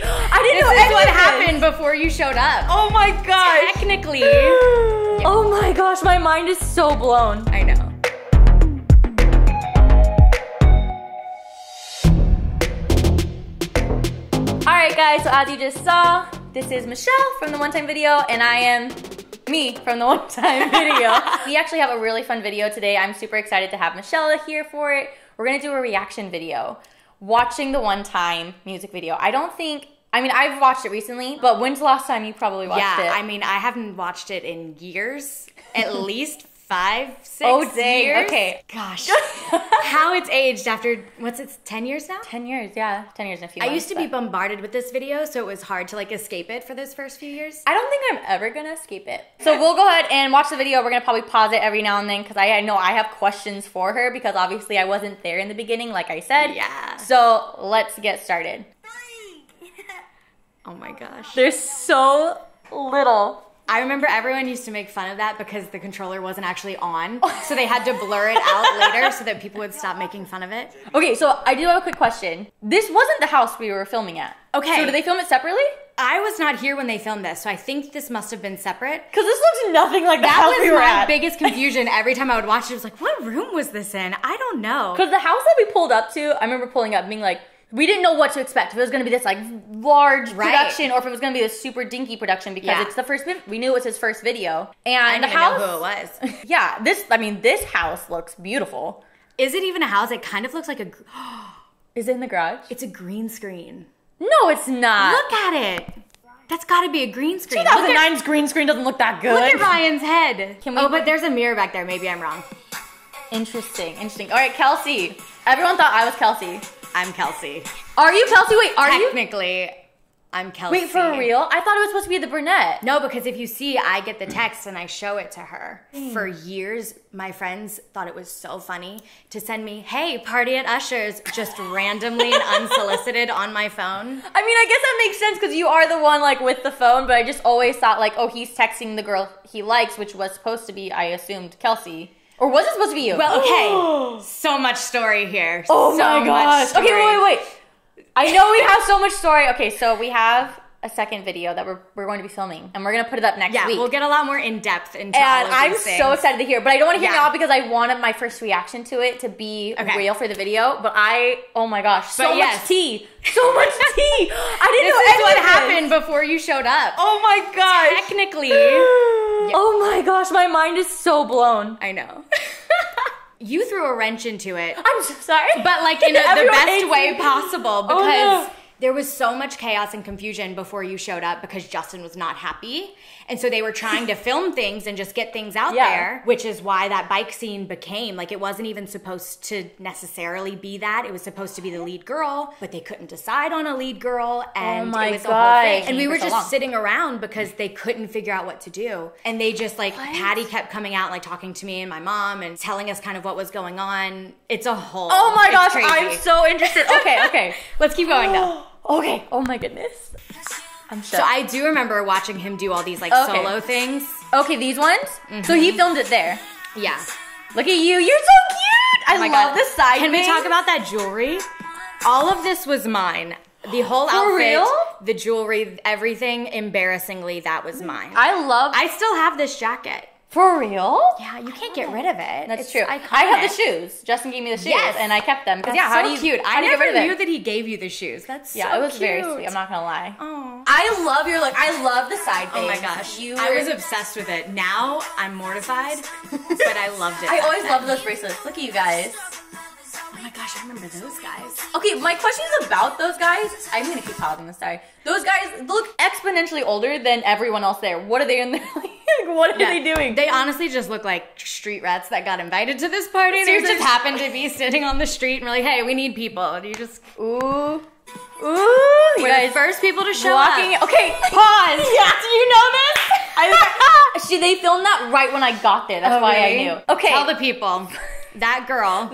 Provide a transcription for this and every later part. me. I didn't know this is what happened before you showed up. Oh my gosh. Technically. Oh my gosh, my mind is so blown. I know. All right guys, so as you just saw, this is Michelle from the One Time video, and I am me from the One Time video. We actually have a really fun video today. I'm super excited to have Michelle here for it. We're gonna do a reaction video, watching the One Time music video. I don't think, I mean, I've watched it recently, but when's the last time you probably watched it? Yeah, I mean, I haven't watched it in years, at least 5, 6 years. Okay. Gosh. How it's aged after, what's it, 10 years now? 10 years, yeah. 10 years and a few months. I used to be bombarded with this video, so it was hard to like escape it for those first few years. I don't think I'm ever gonna escape it. So we'll go ahead and watch the video. We're gonna probably pause it every now and then because I know I have questions for her because obviously I wasn't there in the beginning, like I said. Yeah. So let's get started. Oh my gosh. There's so little. I remember everyone used to make fun of that because the controller wasn't actually on, so they had to blur it out later so that people would stop making fun of it. Okay, so I do have a quick question. This wasn't the house we were filming at. Okay. So did they film it separately? I was not here when they filmed this, so I think this must have been separate. Because this looks nothing like the house we were at. That was my biggest confusion every time I would watch it. I was like, what room was this in? I don't know. Because the house that we pulled up to, I remember pulling up and being like, we didn't know what to expect. If it was going to be this like large production, or if it was going to be this super dinky production, because it's the first. We knew it was his first video, and I didn't even know who it was. Yeah, this. I mean, this house looks beautiful. Is it even a house? It kind of looks like a. Is it in the garage? It's a green screen. No, it's not. Look at it. That's got to be a green screen. 2009's green screen doesn't look that good. Look at Ryan's head. Can we, but there's a mirror back there. Maybe I'm wrong. Interesting. Interesting. All right, Kelsey. Everyone thought I was Kelsey. I'm Kelsey. Are you Kelsey? Wait, are you? Technically, I'm Kelsey. Wait, for real? I thought it was supposed to be the brunette. No, because if you see, I get the text and I show it to her. For years, my friends thought it was so funny to send me, hey, party at Usher's, just randomly and unsolicited on my phone. I mean, I guess that makes sense because you are the one like with the phone, but I just always thought like, oh, he's texting the girl he likes, which was supposed to be, I assumed, Kelsey. Or was it supposed to be you? Well, okay. Oh. So much story here. Oh my gosh. Okay, wait. I know we have so much story. Okay, so we have a second video that we're going to be filming, and we're going to put it up next week. Yeah, we'll get a lot more in-depth into all of these things. And I'm so excited to hear, but I don't want to hear it all because I wanted my first reaction to it to be real for the video, but oh my gosh, so much tea. So much tea. I didn't know this is what happened before you showed up. Oh my gosh. Technically. Oh my gosh, my mind is so blown. I know. You threw a wrench into it. I'm so sorry. But like in the best way possible because there was so much chaos and confusion before you showed up because Justin was not happy. And so they were trying to film things and just get things out there, which is why that bike scene became, like it wasn't even supposed to necessarily be that. It was supposed to be the lead girl, but they couldn't decide on a lead girl. And it was a whole thing. And we were just sitting around because they couldn't figure out what to do. And they just like, Patty kept coming out like talking to me and my mom and telling us kind of what was going on. It's a whole, oh my gosh, crazy. I'm so interested. Okay. Let's keep going though. Okay. Oh my goodness. I'm shook. So I do remember watching him do all these like solo things. Okay, these ones? Mm-hmm. So he filmed it there. Yeah. Look at you. You're so cute. I love this side. Can we talk about that jewelry? All of this was mine. The whole outfit, the jewelry, everything, embarrassingly, that was mine. I still have this jacket. For real? Yeah, you can't get rid of it. That's true. Iconic. I have the shoes. Justin gave me the shoes, and I kept them. That's so cute. I never knew that he gave you the shoes. That's so cute. Yeah, it was very sweet. I'm not going to lie. Aww. I love your look. I love the side face. Oh my gosh. I was obsessed with it. Now I'm mortified, but I loved it. I always loved those bracelets. Look at you guys. Oh my gosh, I remember those guys. Okay, my question is about those guys. I'm going to keep calling them, sorry. Those guys look exponentially older than everyone else there. What are they in their what are they doing? They honestly just look like street rats that got invited to this party. They just happened to be sitting on the street and were like, hey, we need people. And you just, ooh. We're the first people to show up. Okay, pause. Yeah. Do you know this? They filmed that right when I got there. That's why I knew. Okay. Tell the people. That girl.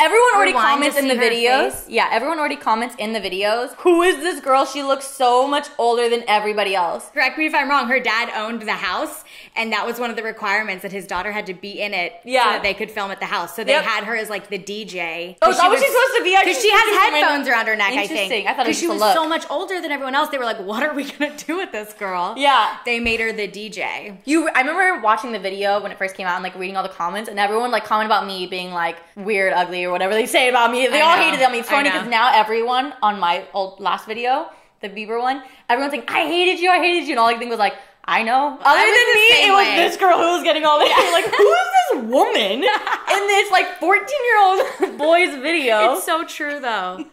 Everyone already comments in the videos. Yeah, everyone already comments in the videos. Who is this girl? She looks so much older than everybody else. Correct me if I'm wrong. Her dad owned the house, and that was one of the requirements that his daughter had to be in it so that they could film at the house. So they had her as like the DJ. Oh, that was she supposed to be? Because she has headphones around her neck, I think. Interesting. I thought it was so much older than everyone else. They were like, what are we going to do with this girl? Yeah. They made her the DJ. I remember watching the video when it first came out and like reading all the comments, and everyone like commented about me being like weird, ugly, or whatever they say about me. They all hated it on me. It's funny because now everyone on my last video, the Bieber one, everyone's like, I hated you. And all I think was like, I know. Other than me, it was this girl who was getting all this. Yeah. Like, who is this woman in this like 14-year-old boy's video? It's so true though.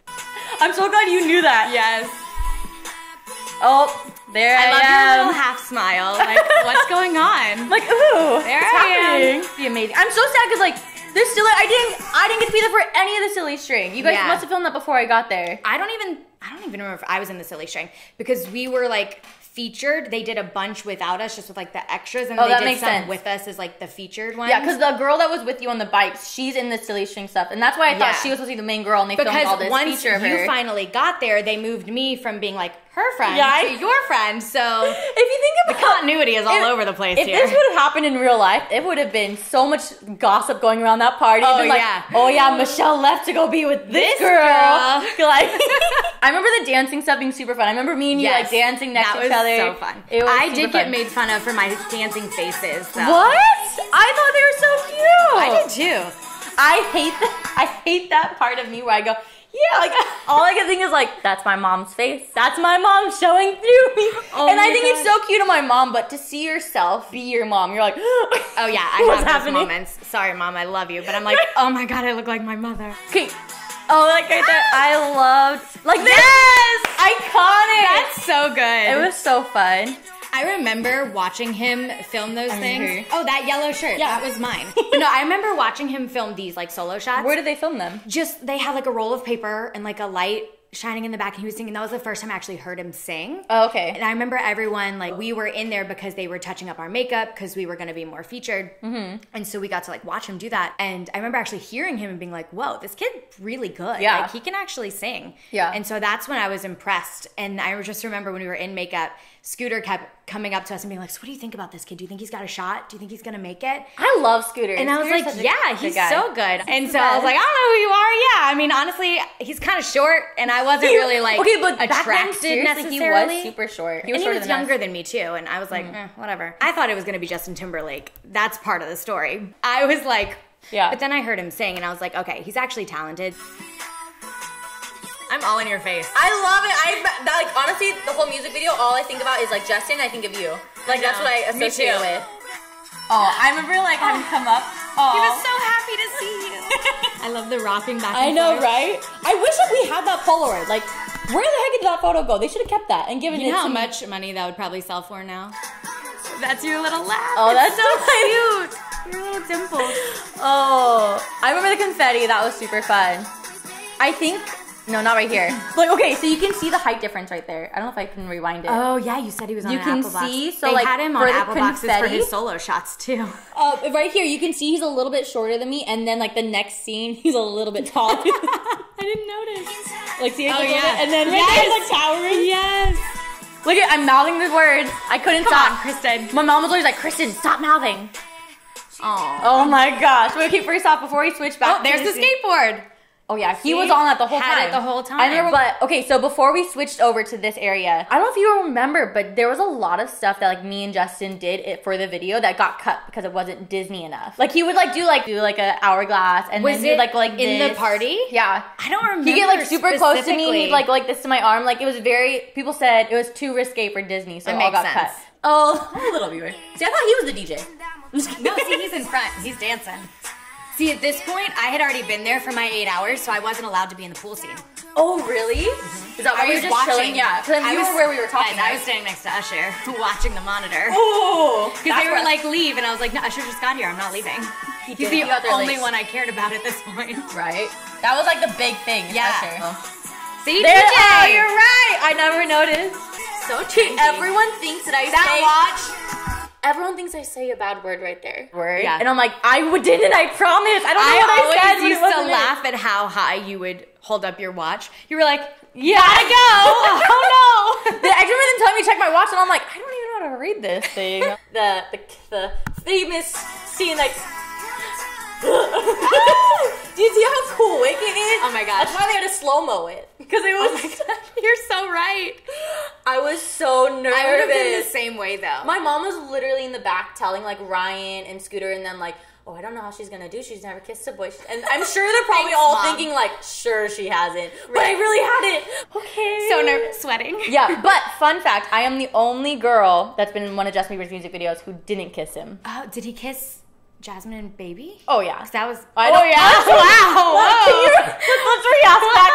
I'm so glad you knew that. Yes. Oh, there I am. I love your little half smile. Like, what's going on? Like, ooh, there I am. It's amazing. I'm so sad because like, this silly, I didn't get to be there for any of the silly string. You guys must have filmed that before I got there. I don't even remember if I was in the silly string because we were like featured. They did a bunch without us, just with like the extras, and they did some with us as like the featured ones. Yeah, because the girl that was with you on the bikes, she's in the silly string stuff, and that's why I thought she was supposed to be the main girl, and they filmed all this feature of her. Because once you finally got there, they moved me from being like her friend to your friend. So if you think about the continuity is all over the place. If this would have happened in real life, it would have been so much gossip going around that party. Oh like, oh yeah, Michelle left to go be with this girl. Like, I remember the dancing stuff being super fun. I remember me and you like dancing next to each other. So fun. I did get made fun of for my dancing faces. So. What? I thought they were so cute. I did too. I hate that part of me where I go, like all I can think is like, that's my mom's face. That's my mom showing through me. Oh and I think it's so cute of my mom, but to see yourself be your mom, you're like, oh yeah, I have those moments. Sorry, mom, I love you, but I'm like, oh my god, I look like my mother. Okay. Oh, like right there. I loved like this. Yes! Iconic. That's so good. It was so fun. I remember watching him film those things. Oh, that yellow shirt. Yeah. That was mine. But no, I remember watching him film these like solo shots. Where did they film them? Just they had like a roll of paper and like a light shining in the back, and he was singing. That was the first time I actually heard him sing. Oh, okay. And I remember everyone, like, we were in there because they were touching up our makeup because we were going to be more featured. And so we got to, like, watch him do that. And I remember actually hearing him and being like, whoa, this kid's really good. Yeah. Like, he can actually sing. Yeah. And so that's when I was impressed. And I just remember when we were in makeup, Scooter kept coming up to us and being like, so what do you think about this kid? Do you think he's got a shot? Do you think he's going to make it? I love Scooter. And I was like, yeah, he's so good. And so I was like, I don't know who you are. Yeah, I mean, honestly, he's kind of short, and I wasn't really like attracted necessarily. He was super short. He was younger than me too, and I was like, whatever. I thought it was going to be Justin Timberlake. That's part of the story. I was like, yeah. But then I heard him sing, and I was like, okay, he's actually talented. I'm all in your face. I love it. Like, honestly, the whole music video, all I think about is like Justin, I think of you. Like, that's what I associate it with. Oh, I remember like him come up. Oh. He was so happy to see you. I love the rocking back and forth. Right? I wish that we had that Polaroid. Like, where the heck did that photo go? They should have kept that and given it to me. You know how much money that would probably sell for now? That's your little laugh. Oh, that's so cute. Your little dimples. Oh, I remember the confetti. That was super fun. I think... No, not right here. Like, okay, so you can see the height difference right there. I don't know if I can rewind it. Oh, yeah, you said he was on Apple Box. You can see, so like, had him on Apple Boxes for his solo shots, too. Right here, you can see he's a little bit shorter than me, and then, like, the next scene, he's a little bit taller. I didn't notice. Like, see, a little bit, and then right there, he's, like, towering. Yes. Look at, I'm mouthing the words. I couldn't stop. Come on, Kristen. My mom was always like, Kristen, stop mouthing. Aww. Oh, my gosh. Wait, okay, first off, before we switch back. Oh, there's the skateboard. Oh yeah, he was on that the whole time. Had it the whole time. I remember, but okay, so before we switched over to this area, I don't know if you remember, but there was a lot of stuff that like me and Justin did for the video that got cut because it wasn't Disney enough. Like he would like do like an hourglass, and was then he would like in the party? Yeah, I don't remember. He get like super close to me, and he'd like this to my arm. Like it was very. People said it was too risque for Disney, so it all got cut. Oh, little viewer. See, I thought he was the DJ. No, see, he's in front. He's dancing. See, at this point, I had already been there for my 8 hours, so I wasn't allowed to be in the pool scene. Oh, really? Is that why you were just watching? Yeah, because you were where we were talking. I was standing next to Usher, watching the monitor. Oh, because they were like, leave, and I was like, no, Usher just got here. I'm not leaving. He's the only one I cared about at this point. Right. That was like the big thing. Yeah. Usher. Oh. See, there, oh, you're right. I never noticed. So everyone thinks that I watch. Everyone thinks I say a bad word right there. Word? Yeah. And I'm like, didn't, I promise. I don't know what I said. I used to laugh at how high you would hold up your watch. You were like, gotta go. Oh, no. The extra person telling me to check my watch, and I'm like, I don't even know how to read this thing. The famous scene, like... Do you see how quick it is? Oh my gosh. That's why they had to slow-mo it. Because it was... Oh my gosh. You're so right. I was so nervous. I would have been the same way, though. My mom was literally in the back telling, like, Ryan and Scooter and them, like, oh, I don't know how she's going to do. She's never kissed a boy. And I'm sure they're probably thinking, like, sure, she hasn't. Right. But I really hadn't. Okay. So nervous. Sweating. Yeah. But, fun fact, I am the only girl that's been in one of Justin Bieber's music videos who didn't kiss him. Oh, did he kiss... Jasmine and Baby? Oh, yeah. Because that was... Wow. Let's re-ask that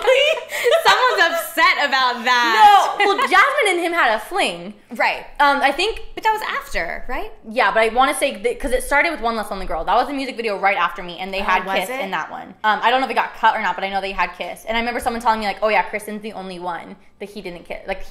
question, please. Someone's upset about that. No. Well, Jasmine and him had a fling. Right. I think... But that was after, right? Yeah, but I want to say... Because it started with One Less Lonely Girl. That was the music video right after me, and they had Kiss in that one. I don't know if it got cut or not, but I know they had Kiss. And I remember someone telling me, like, oh, yeah, Kristen's the only one that he didn't kiss. Like,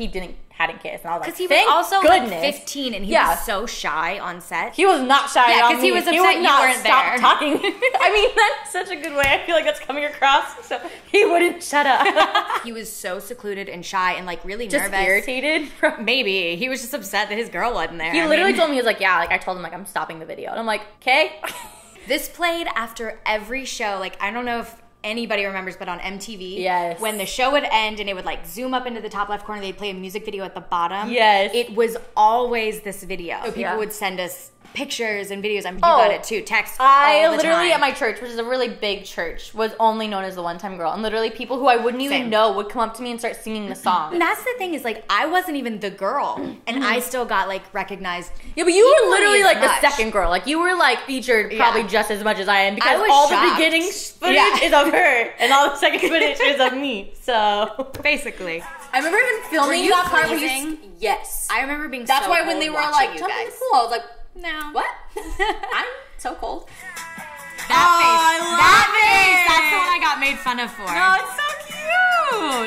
hadn't kissed. And I was like, thank goodness. Because he was also, like, 15, and he was so shy on set. He was not shy at all. He was upset you weren't there. Stop talking. I mean, that's such a good way. I feel like that's coming across. So he wouldn't shut up. He was so secluded and shy and like really nervous. Just irritated? Maybe. He was just upset that his girl wasn't there. He literally told me, he was like, yeah, like I told him like I'm stopping the video. And I'm like, okay. This played after every show. Like I don't know if anybody remembers, but on MTV, when the show would end and it would like zoom up into the top left corner, they'd play a music video at the bottom. Yes. It was always this video. So people would send us pictures and videos. I mean, you got it too. Text all the literally time. At my church, which is a really big church, was only known as the One Time Girl. And literally people who I wouldn't even know would come up to me and start singing the song. And that's the thing is like, I wasn't even the girl. And I still got like recognized. Yeah, but you were literally like the second girl. Like you were like featured probably just as much as I am because I all shocked. The beginning footage is of her and all the second footage is of me. So basically. I remember even filming that part where you... Yes. I remember being that's so why when they were like, jump in the pool, I was like, no. What? I'm so cold. That face. That face. That's the one I got made fun of for. No,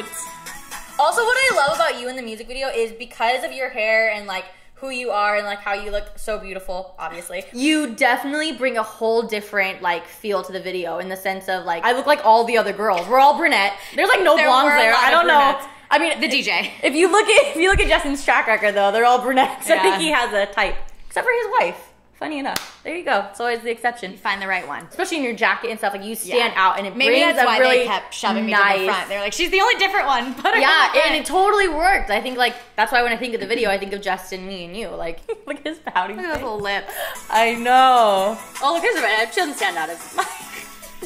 it's so cute. Also, what I love about you in the music video is because of your hair and like who you are and like how you look so beautiful, obviously. You definitely bring a whole different like feel to the video in the sense of like I look like all the other girls. We're all brunette. There's like no blondes there. I don't know. I mean, the DJ. If you look at Justin's track record though, they're all brunettes. Yeah. I think he has a type. Except for his wife. Funny enough. There you go. It's always the exception. You find the right one. Especially in your jacket and stuff. Like, you stand out and it maybe brings that's why really they kept shoving me to the front. They were like, she's the only different one. Put her and it totally worked. I think, like, that's why when I think of the video, I think of Justin, me, and you. Like, look at his pouting face. Look at those little lips. I know. Oh, look, here's a red. She doesn't stand out as my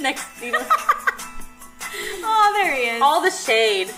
next scene. Oh, there he is. All the shade.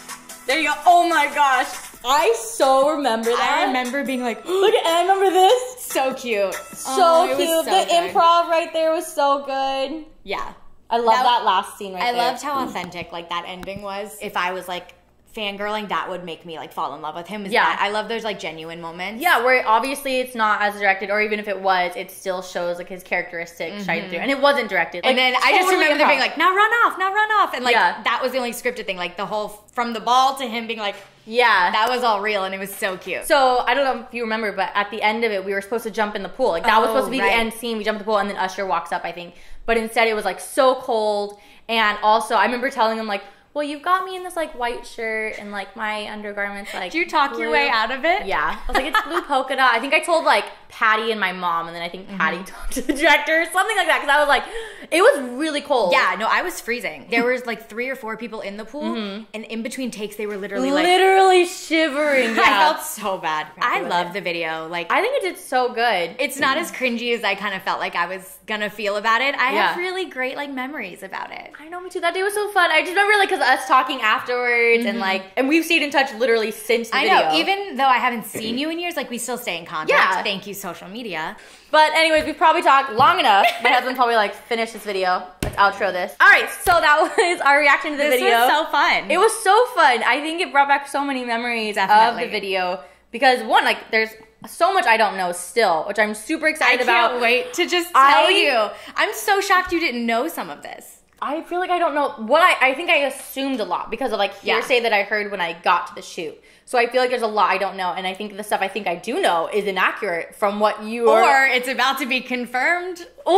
There you go. Oh, my gosh. I so remember that. I remember being like, look, I remember this. So cute. So cute. The improv right there was so good. Yeah. I love that last scene right there. I loved how authentic, like, that ending was. If I was, like, fangirling, that would make me, like, fall in love with him. Yeah. I love those, like, genuine moments. Yeah, where obviously it's not as directed, or even if it was, it still shows, like, his characteristics shine through. And it wasn't directed. Like, and then I just remember them being like, now run off. And, like, that was the only scripted thing. Like, the whole from the ball to him being like, yeah. That was all real, and it was so cute. So, I don't know if you remember, but at the end of it, we were supposed to jump in the pool. Like, that was supposed to be the end scene. We jumped in the pool, and then Usher walks up, I think. But instead, it was, like, so cold. And also, I remember telling him, like, well, you've got me in this, like, white shirt and, like, my undergarments, like, do you talk blue. Your way out of it? Yeah. I was like, it's blue polka dot. I think I told, like, Patty and my mom, and then I think Patty talked to the director or something like that, because I was like, it was really cold. Yeah, no, I was freezing. There was, like, 3 or 4 people in the pool, and in between takes, they were literally shivering. Yeah. I felt so bad. I love the video. Like, I think it did so good. It's not as cringy as I kind of felt like I was going to feel about it. I have really great, like, memories about it. I know, me too. That day was so fun. I just remember, like, because us talking afterwards and like, and we've stayed in touch literally since the video. I know, even though I haven't seen you in years, like we still stay in contact. Yeah. Thank you, social media. But anyways, we've probably talked long enough. My husband probably like, finish this video. Let's outro this. All right, so that was our reaction to the video. This was so fun. It was so fun. I think it brought back so many memories of the video because one, like there's so much I don't know still, which I'm super excited about. I can't wait to just tell you. I'm so shocked you didn't know some of this. I feel like I don't know. I think I assumed a lot because of, like, hearsay that I heard when I got to the shoot. So I feel like there's a lot I don't know. And I think the stuff I think I do know is inaccurate from what you are. Or it's about to be confirmed. Ooh.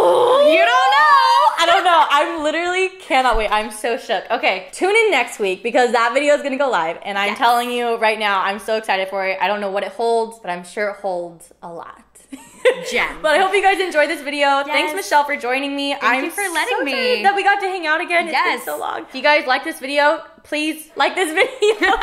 You don't know. I don't know. I literally cannot wait. I'm so shook. Okay. Tune in next week because that video is going to go live. And I'm telling you right now, I'm so excited for it. I don't know what it holds, but I'm sure it holds a lot. Jen. But I hope you guys enjoyed this video. Yes. Thanks, Michelle, for joining me. Thank you for letting me. That we got to hang out again. Yes. It's been so long. If you guys like this video, please like this video.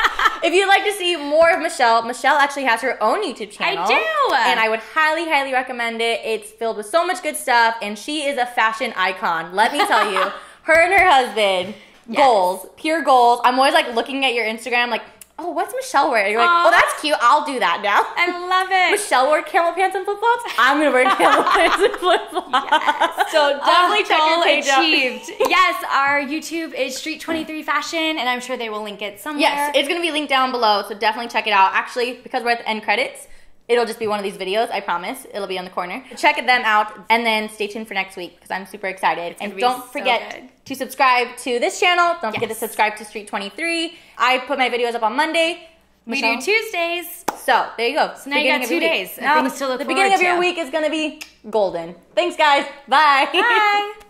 If you'd like to see more of Michelle, Michelle actually has her own YouTube channel. I do. And I would highly, highly recommend it. It's filled with so much good stuff. And she is a fashion icon. Let me tell you. Her and her husband. Yes. Goals. Pure goals. I'm always, like, looking at your Instagram, like, oh, what's Michelle wearing? You're like, oh, that's cute. I'll do that now. I love it. Michelle wore camel pants and flip-flops. I'm going to wear camel pants and flip-flops. Yes. So definitely check your page out. Yes, our YouTube is Street 23 Fashion, and I'm sure they will link it somewhere. Yes, it's going to be linked down below, so definitely check it out. Actually, because we're at the end credits, it'll just be one of these videos, I promise. It'll be on the corner. Check them out, and then stay tuned for next week, because I'm super excited. And don't forget to subscribe to this channel. Don't forget to subscribe to Street 23. I put my videos up on Monday. Michelle. We do Tuesdays. So, there you go. So now you got 2 days. The beginning of your week is going to be golden. Thanks, guys. Bye. Bye.